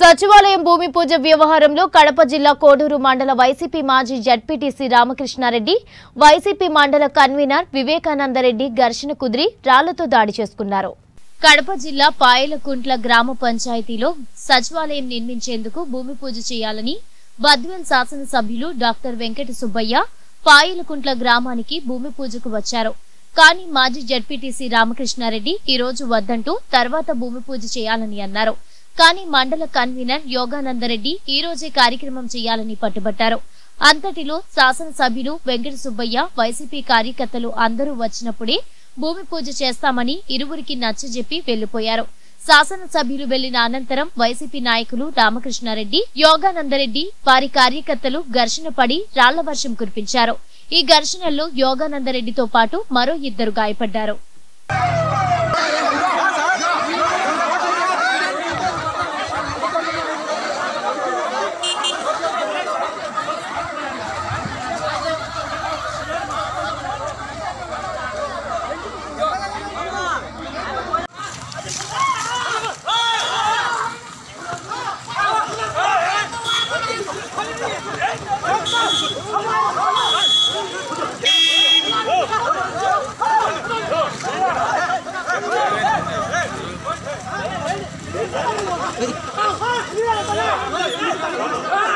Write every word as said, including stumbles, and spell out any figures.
సచివాలయం భూమి పూజ వ్యవహారంలో కడప జిల్లా కోడూరు మండల వైసీపీ మాజీ జెడ్పీటీసీ రామకృష్ణారెడ్డి, వైసీపీ మండల కన్వీనర్ వివేకానంద రెడ్డి ఘర్షణ కుదిరి రాళ్లతో దాడి చేసుకున్నారు. కడప జిల్లా పాయలకుంట్ల గ్రామ పంచాయతీలో సచివాలయం నిర్మించేందుకు భూమి పూజ చేయాలని బద్వేల్ శాసనసభ్యులు డాక్టర్ వెంకట సుబ్బయ్య పాయలకుంట్ల గ్రామానికి భూమి పూజకు వచ్చారు. కానీ మాజీ జెడ్పీటీసీ రామకృష్ణారెడ్డి ఈ రోజు వద్దంటూ తర్వాత భూమి పూజ చేయాలని అన్నారు. కానీ మండల కన్వీనర్ యోగానంద రెడ్డి ఈ రోజే కార్యక్రమం చేయాలని పట్టుబట్టారు. అంతటిలో శాసనసభ్యులు వెంకట సుబ్బయ్య, వైసీపీ కార్యకర్తలు అందరూ వచ్చినప్పుడే భూమి పూజ చేస్తామని ఇరువురికి నచ్చజెప్పి వెళ్లిపోయారు. శాసనసభ్యులు వెళ్లిన అనంతరం వైసీపీ నాయకులు రామకృష్ణారెడ్డి, యోగానందరెడ్డి వారి కార్యకర్తలు ఘర్షణ పడి రాళ్ల వర్షం కురిపించారు. ఈ ఘర్షణలో యోగానందరెడ్డితో పాటు మరో ఇద్దరు గాయపడ్డారు. Hey!